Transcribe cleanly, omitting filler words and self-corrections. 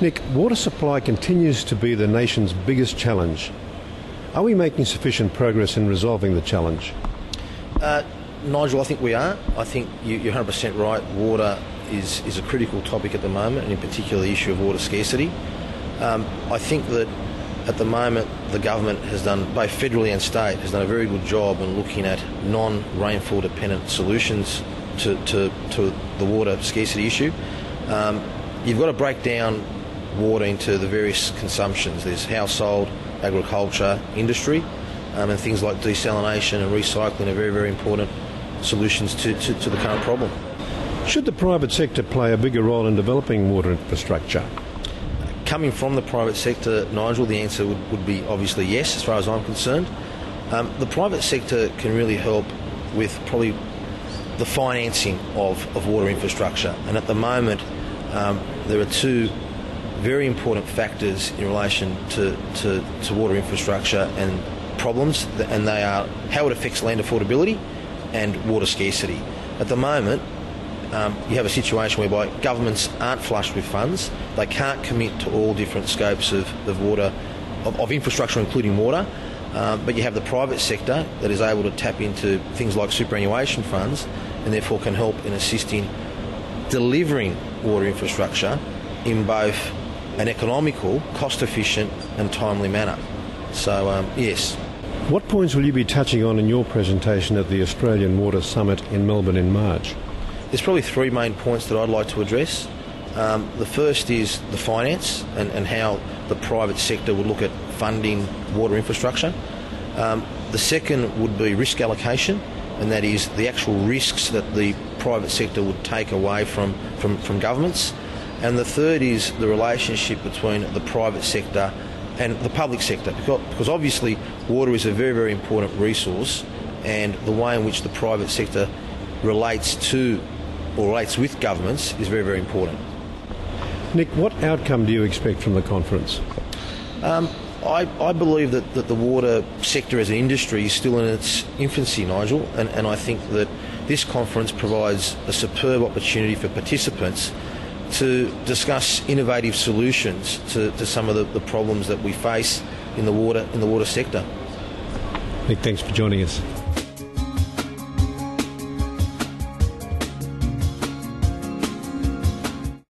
Nick, water supply continues to be the nation's biggest challenge. Are we making sufficient progress in resolving the challenge? Nigel, I think we are. I think you're 100% right. Water is a critical topic at the moment, and in particular the issue of water scarcity. I think that at the moment the government has done, both federally and state, has done a very good job in looking at non-rainfall dependent solutions to the water scarcity issue. You've got to break down water into the various consumptions. There's household, agriculture, industry, and things like desalination and recycling are very, very important solutions to the current problem. Should the private sector play a bigger role in developing water infrastructure? Coming from the private sector, Nigel, the answer would be obviously yes, as far as I'm concerned. The private sector can really help with probably the financing of water infrastructure. And at the moment, there are two very important factors in relation to water infrastructure and problems, and they are how it affects land affordability and water scarcity. At the moment, you have a situation whereby governments aren't flush with funds. They can't commit to all different scopes of water, of infrastructure, including water. But you have the private sector that is able to tap into things like superannuation funds, and therefore can help in assisting delivering water infrastructure in both an economical, cost-efficient and timely manner. So, yes. What points will you be touching on in your presentation at the Australian Water Summit in Melbourne in March? There's probably three main points that I'd like to address. The first is the finance and how the private sector would look at funding water infrastructure. The second would be risk allocation, and that is the actual risks that the private sector would take away from governments. And the third is the relationship between the private sector and the public sector, because obviously water is a very, very important resource, and the way in which the private sector relates with governments is very, very important. Nick, what outcome do you expect from the conference? I believe that the water sector as an industry is still in its infancy, Nigel, and I think that this conference provides a superb opportunity for participants to discuss innovative solutions to some of the problems that we face in the water sector. Nick, thanks for joining us.